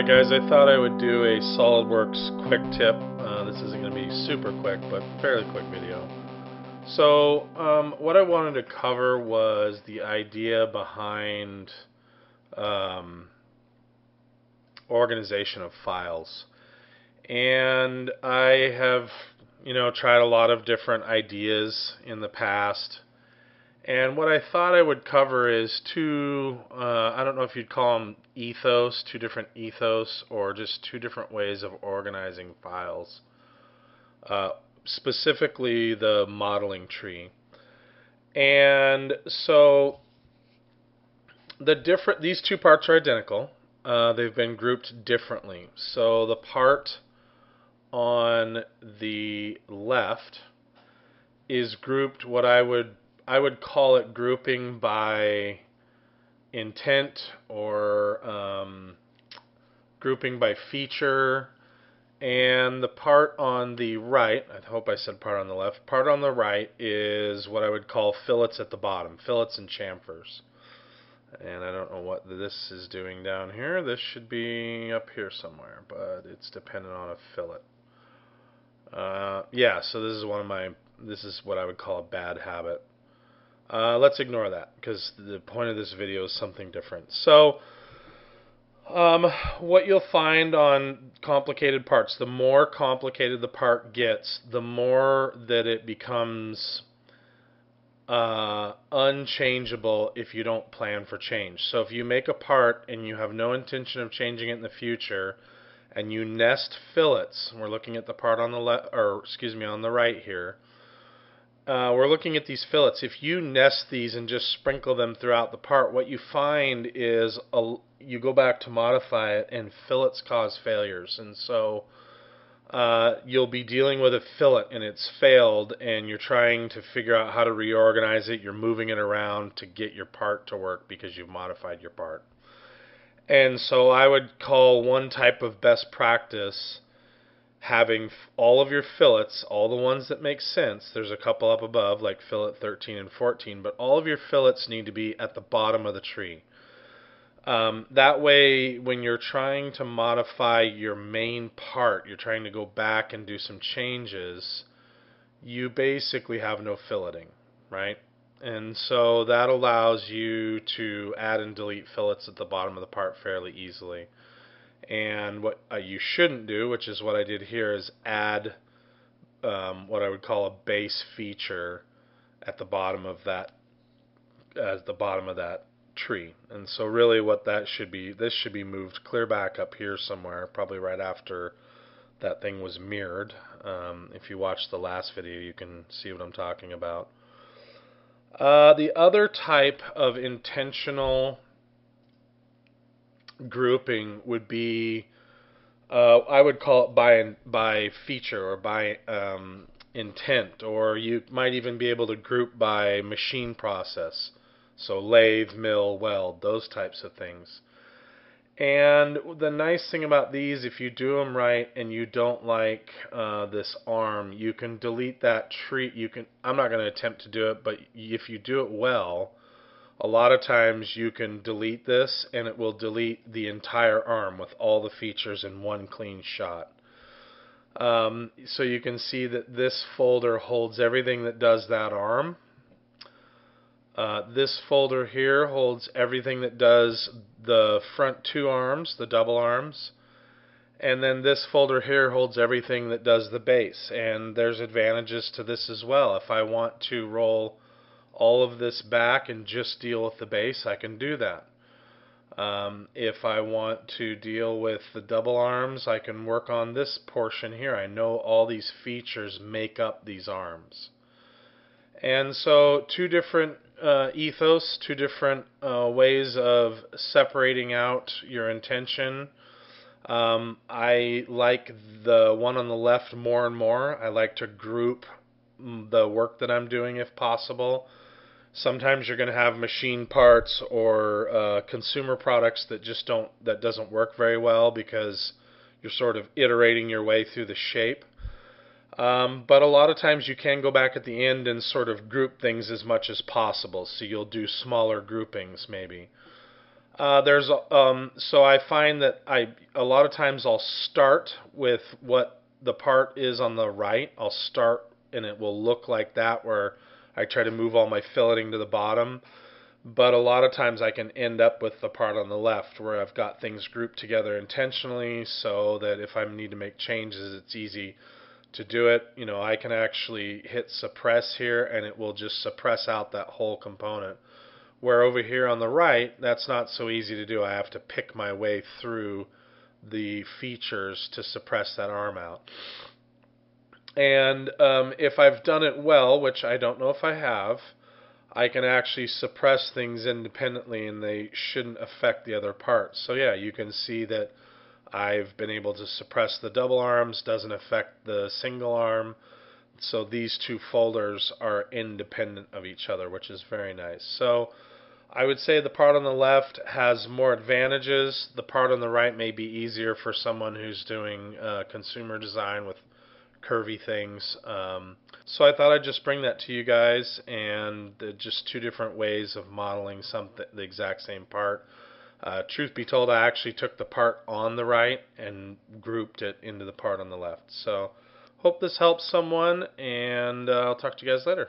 Alright guys, I thought I would do a SOLIDWORKS quick tip. This isn't going to be super quick, but fairly quick video. So what I wanted to cover was the idea behind organization of files. And I have, tried a lot of different ideas in the past. And what I thought I would cover is two—I don't know if you'd call them ethos, two different ethos, or just two different ways of organizing files. Specifically, the modeling tree. And so, these two parts are identical. They've been grouped differently. So the part on the left is grouped what I would call it grouping by intent, or grouping by feature. And the part on the right, I hope I said part on the left, part on the right is what I would call fillets at the bottom, fillets and chamfers. And I don't know what this is doing down here. This should be up here somewhere, but it's dependent on a fillet. Yeah, so this is what I would call a bad habit. Let's ignore that, because the point of this video is something different. So what you'll find on complicated parts, the more complicated the part gets, the more that it becomes unchangeable if you don't plan for change. So if you make a part and you have no intention of changing it in the future, and you nest fillets, we're looking at the part on the left, or excuse me, on the right here. We're looking at these fillets. If you nest these and just sprinkle them throughout the part, what you find is you go back to modify it, and fillets cause failures. And so you'll be dealing with a fillet, and it's failed, and you're trying to figure out how to reorganize it. You're moving it around to get your part to work because you've modified your part. And so I would call one type of best practice having all of your fillets, all the ones that make sense. There's a couple up above, like fillet 13 and 14, but all of your fillets need to be at the bottom of the tree. That way, when you're trying to modify your main part, you're trying to go back and do some changes, you basically have no filleting, right? And so that allows you to add and delete fillets at the bottom of the part fairly easily. And what you shouldn't do, which is what I did here, is add what I would call a base feature at the bottom of that tree. And so really what that should be, this should be moved clear back up here somewhere, probably right after that thing was mirrored. If you watch the last video, you can see what I'm talking about. The other type of intentional grouping would be, I would call it by feature, or by intent, or you might even be able to group by machine process, so lathe, mill, weld, those types of things. And the nice thing about these, if you do them right and you don't like this arm, you can delete that tree. I'm not going to attempt to do it, but if you do it well, a lot of times you can delete this and it will delete the entire arm with all the features in one clean shot. So you can see that this folder holds everything that does that arm. This folder here holds everything that does the front two arms, the double arms. And then this folder here holds everything that does the base. And there's advantages to this as well. If I want to roll all of this back and just deal with the base, I can do that. If I want to deal with the double arms, I can work on this portion here. I know all these features make up these arms. And so two different ethos, two different ways of separating out your intention. I like the one on the left more and more. I like to group the work that I'm doing if possible. Sometimes you're going to have machine parts or consumer products that just doesn't work very well, because you're sort of iterating your way through the shape. But a lot of times you can go back at the end and sort of group things as much as possible. So you'll do smaller groupings maybe. So I find that a lot of times I'll start with what the part is on the right. I'll start and it will look like that, where I try to move all my filleting to the bottom. But a lot of times I can end up with the part on the left, where I've got things grouped together intentionally so that if I need to make changes, it's easy to do it. You know, I can actually hit suppress here and it will just suppress out that whole component. Where over here on the right, that's not so easy to do. I have to pick my way through the features to suppress that arm out. And if I've done it well, which I don't know if I have, I can actually suppress things independently and they shouldn't affect the other parts. So yeah, you can see that I've been able to suppress the double arms, doesn't affect the single arm. So these two folders are independent of each other, which is very nice. So I would say the part on the left has more advantages. The part on the right may be easier for someone who's doing consumer design with curvy things. So I thought I'd just bring that to you guys, and just two different ways of modeling something, the exact same part. Truth be told, I actually took the part on the right and grouped it into the part on the left. So hope this helps someone, and I'll talk to you guys later.